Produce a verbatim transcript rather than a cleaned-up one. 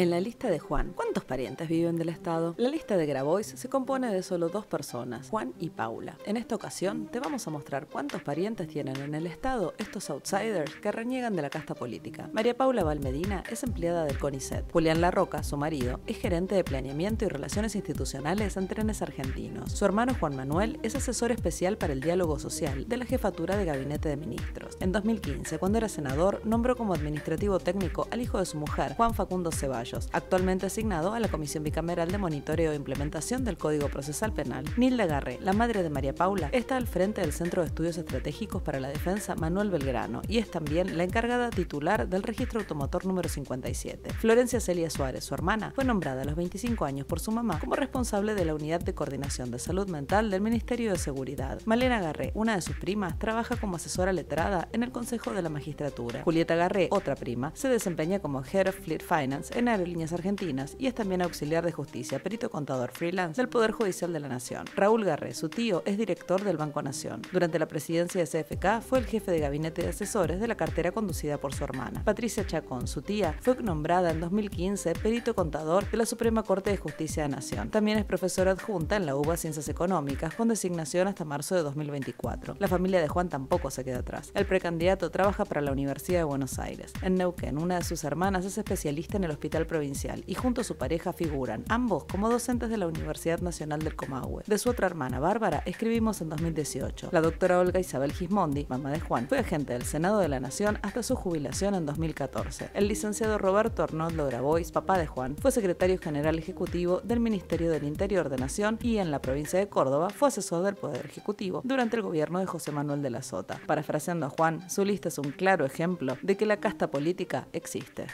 En la lista de Juan, ¿cuántos parientes viven del Estado? La lista de Grabois se compone de solo dos personas, Juan y Paula. En esta ocasión te vamos a mostrar cuántos parientes tienen en el Estado estos outsiders que reniegan de la casta política. María Paula Abal Medina es empleada del CONICET. Julián Larroca, su marido, es gerente de planeamiento y relaciones institucionales en Trenes Argentinos. Su hermano Juan Manuel es asesor especial para el diálogo social de la Jefatura de Gabinete de Ministros. En dos mil quince, cuando era senador, nombró como administrativo técnico al hijo de su mujer, Juan Facundo Ceballos, actualmente asignado a la Comisión Bicameral de Monitoreo e Implementación del Código Procesal Penal. Nilda Garré, la madre de María Paula, está al frente del Centro de Estudios Estratégicos para la Defensa Manuel Belgrano y es también la encargada titular del registro automotor número cincuenta y siete. Florencia Celia Suárez, su hermana, fue nombrada a los veinticinco años por su mamá como responsable de la Unidad de Coordinación de Salud Mental del Ministerio de Seguridad. Malena Garré, una de sus primas, trabaja como asesora letrada en el Consejo de la Magistratura. Julieta Garré, otra prima, se desempeña como Head of Fleet Finance en Aerolíneas Argentinas y es también auxiliar de justicia, perito contador freelance del Poder Judicial de la Nación. Raúl Garré, su tío, es director del Banco Nación. Durante la presidencia de C F K fue el jefe de gabinete de asesores de la cartera conducida por su hermana. Patricia Chacón, su tía, fue nombrada en dos mil quince perito contador de la Suprema Corte de Justicia de la Nación. También es profesora adjunta en la UBA Ciencias Económicas con designación hasta marzo de dos mil veinticuatro. La familia de Juan tampoco se queda atrás. El precandidato trabaja para la Universidad de Buenos Aires. En Neuquén, una de sus hermanas es especialista en el Hospital Provincial y junto a su pareja figuran, ambos como docentes de la Universidad Nacional del Comahue. De su otra hermana, Bárbara, escribimos en dos mil dieciocho. La doctora Olga Isabel Gismondi, mamá de Juan, fue agente del Senado de la Nación hasta su jubilación en dos mil catorce. El licenciado Roberto Arnoldo Grabois, papá de Juan, fue secretario general ejecutivo del Ministerio del Interior de Nación y en la provincia de Córdoba fue asesor del Poder Ejecutivo durante el gobierno de José Manuel de la Sota. Parafraseando a Juan, su lista es un claro ejemplo de que la casta política existe.